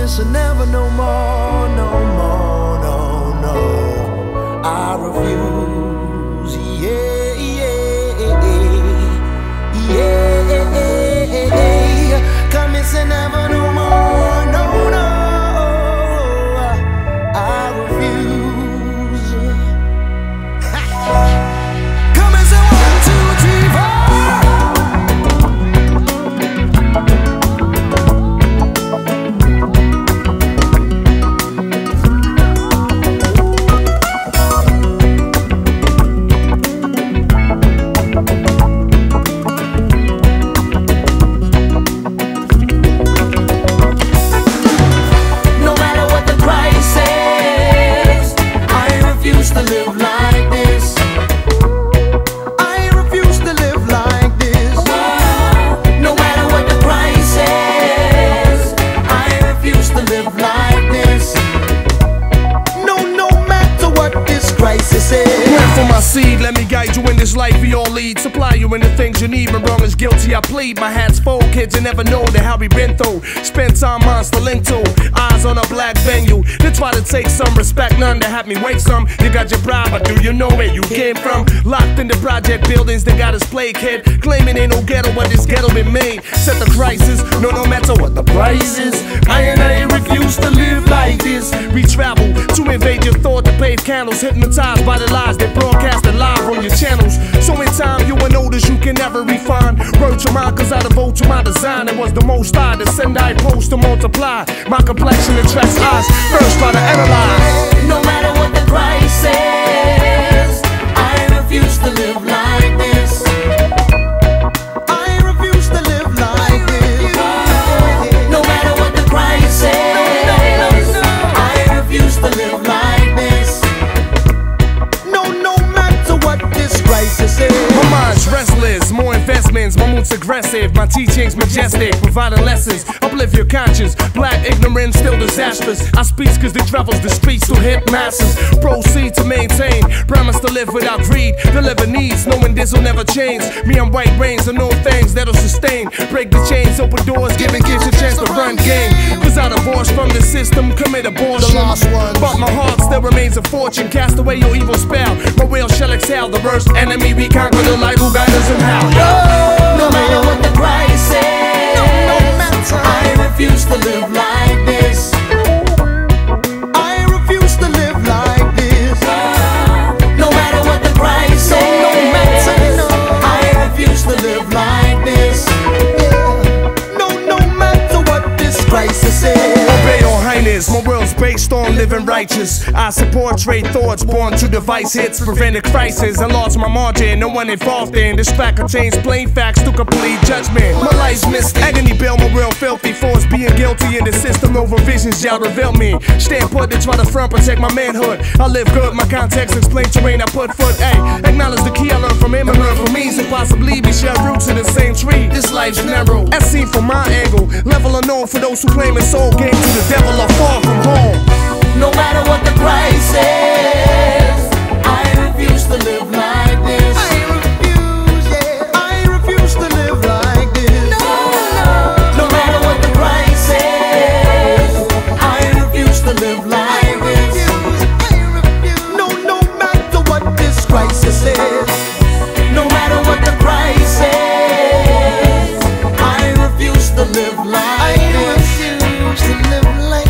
missing never no more, no more, no, no. I refuse, yeah. Come missing never no more, no, no. I refuse. Come missing 1, 2, 3, 4. Seed, let me guide you in this life we all lead. Supply you in the things you need. My wrong is guilty, I plead. My hat's full, kids, you never know the hell we been through. Spent time on Stalento, eyes on a black venue. They try to take some respect, none to have me wake some. You got your bribe, but do you know where you came from? Locked in the project buildings, they got us plague head. Claiming ain't no ghetto, but this ghetto been made. Set the crisis, no, no matter what the price is. I and I refuse to live like this. We travel to invade your thought, to pave candles. Hypnotized by the lies they broadcast live on your channels, so in time you will notice you can never refine. Word to mine, cause I devote to my design. It was the most I to send, I post to multiply. My complexion attracts eyes, first try to analyze. No matter what the price is, I refuse to live like this. I refuse to live like this. No matter what the price is, I refuse to live like this. My mind's restless, more investments, my mood's aggressive, my teaching's majestic, providing lessons, uplift your conscience. Black ignorance still disastrous. I speak cause they travels the streets to hit masses. Proceed to maintain, promise to live without greed, deliver needs, knowing this will never change. Me and white brains are no things that'll sustain. Break the chains, open doors, giving kids a chance to run game. Cause I divorced from the system, commit abortion, but my heart still remains a fortune. Cast away your evil spell, my will shall excel. The worst enemy we conquer, the light who guides us and how. No, no matter what the price is, no, I refuse to live like this. I refuse to live like this. No matter what the price is, no, I refuse to live like this. No matter what this crisis is. My world's based on living righteous. I support trade thoughts born to device hits. Prevent a crisis, I lost my margin. No one involved in this fact. I changed plain facts to complete judgment. My life's missed agony bill, my world filthy. Force being guilty in the system over visions y'all reveal me. Stand put to try to front, protect my manhood. I live good, my context explain terrain I put foot. Ay, acknowledge the key I learned from him and learn from me. So possibly we share roots in the same tree. This life's narrow, as seen from my angle. Level unknown for those who claim it's soul game to the devil or far from home. No matter what the price is, I refuse to live like this. I refuse to live like this. No matter what the price is, I refuse to live like this. No matter what this crisis is. No matter what the price is, I refuse to live like this. I refuse to live like this.